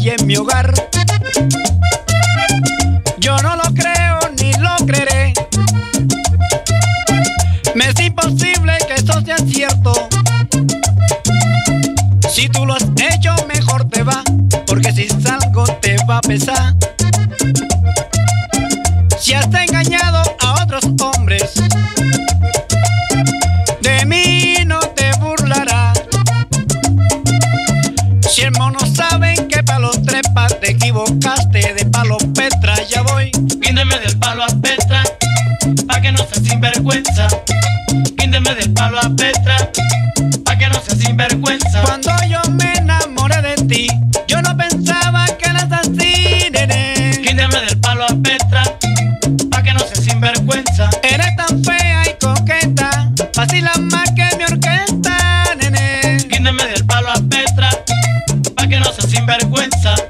calle en mi hogar. Yo no lo creo ni lo creeré. Me es imposible que esto sea cierto. Si tú lo has hecho, mejor te va, porque si salgo te va a pesar. Si has engañado a otros hombres, de mí no te burlarás. Si el mono saben que pa' los tres patas te equivocaste, de palo Petra ya voy. Guíndeme del palo a Petra, pa' que no seas sinvergüenza. Guíndeme del palo a Petra, pa' que no seas sinvergüenza. Cuando yo me enamoré de ti, yo no pensaba que eras así, nene. Guíndeme del palo a Petra, pa' que no seas sinvergüenza. Eres tan fea y coqueta, vacila más que mi orquesta, nene. Guíndeme del palo a Petra, pa' que no seas sinvergüenza.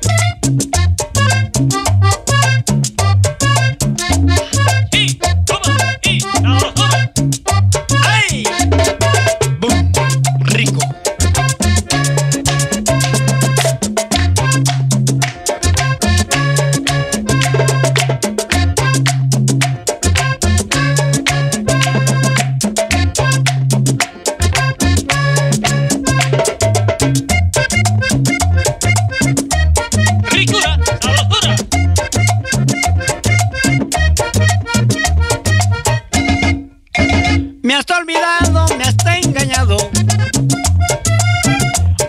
Me has olvidado, me has engañado.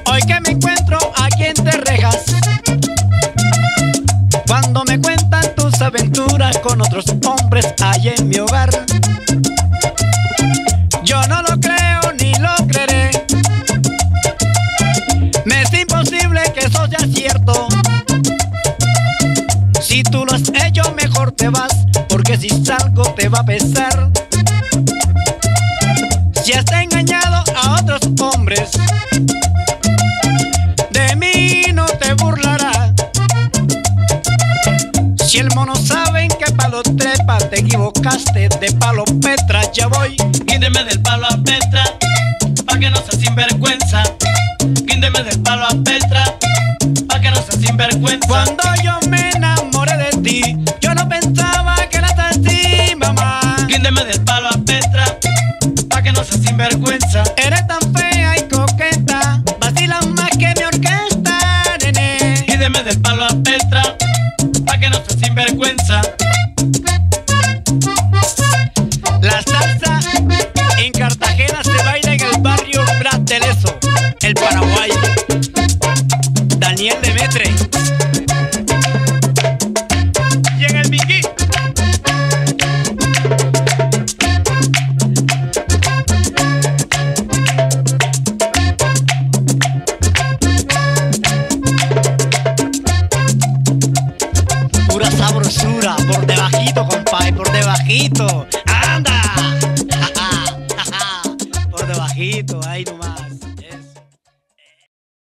Hoy que me encuentro aquí entre rejas, cuando me cuentan tus aventuras con otros hombres allá en mi hogar. Yo no lo creo ni lo creeré. Me es imposible que eso sea cierto. Si tú lo has hecho, mejor te vas, porque si salgo te va a pesar. Si has engañado a otros hombres, de mí no te burlarás. Si el mono saben que palo trepa te equivocaste, de palo Petra ya voy. Guíndeme del palo a Petra, pa' que no seas sinvergüenza. Guíndeme del palo a Petra, pa' que no seas sinvergüenza. Cuando yo me enamoré de ti, yo no pensaba que eras así, mamá. Guíndeme del palo a Petra, sinvergüenza. Eres tan fea y coqueta, vacilas más que mi orquesta, nene. Guíndeme del palo a Petra, pa' que no seas sinvergüenza. La salsa en Cartagena se baila en el barrio Brasteleso, el Paraguay. Daniel Demetre. Y en el Biquí. Por debajito, compadre, por debajito.